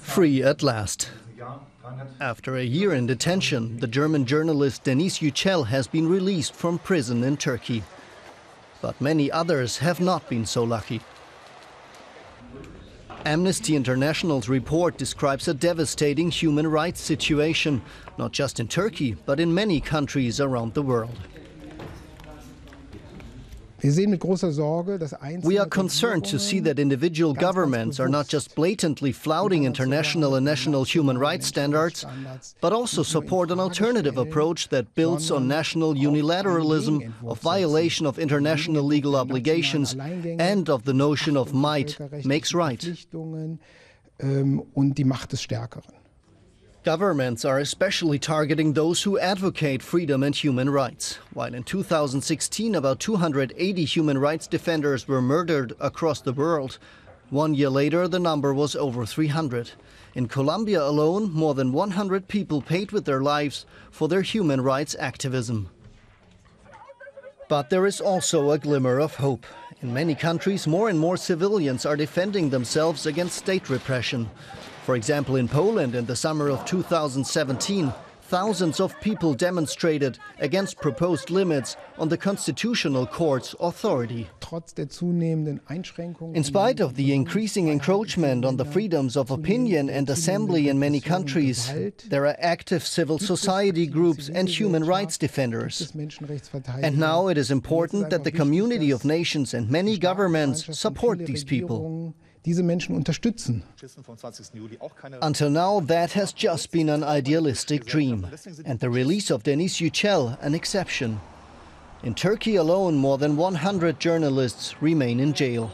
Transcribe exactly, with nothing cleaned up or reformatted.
Free at last. After a year in detention, the German journalist Deniz Yücel has been released from prison in Turkey. But many others have not been so lucky. Amnesty International's report describes a devastating human rights situation, not just in Turkey, but in many countries around the world. We are concerned to see that individual governments are not just blatantly flouting international and national human rights standards, but also support an alternative approach that builds on national unilateralism, of violation of international legal obligations, and of the notion of might makes right. Governments are especially targeting those who advocate freedom and human rights. While in two thousand sixteen about two hundred eighty human rights defenders were murdered across the world, one year later the number was over three hundred. In Colombia alone, more than one hundred people paid with their lives for their human rights activism. But there is also a glimmer of hope. In many countries, more and more civilians are defending themselves against state repression. For example, in Poland in the summer of two thousand seventeen, thousands of people demonstrated against proposed limits on the Constitutional Court's authority. In spite of the increasing encroachment on the freedoms of opinion and assembly in many countries, there are active civil society groups and human rights defenders. And now it is important that the community of nations and many governments support these people. Until now, that has just been an idealistic dream, and the release of Deniz Yücel an exception. In Turkey alone, more than one hundred journalists remain in jail.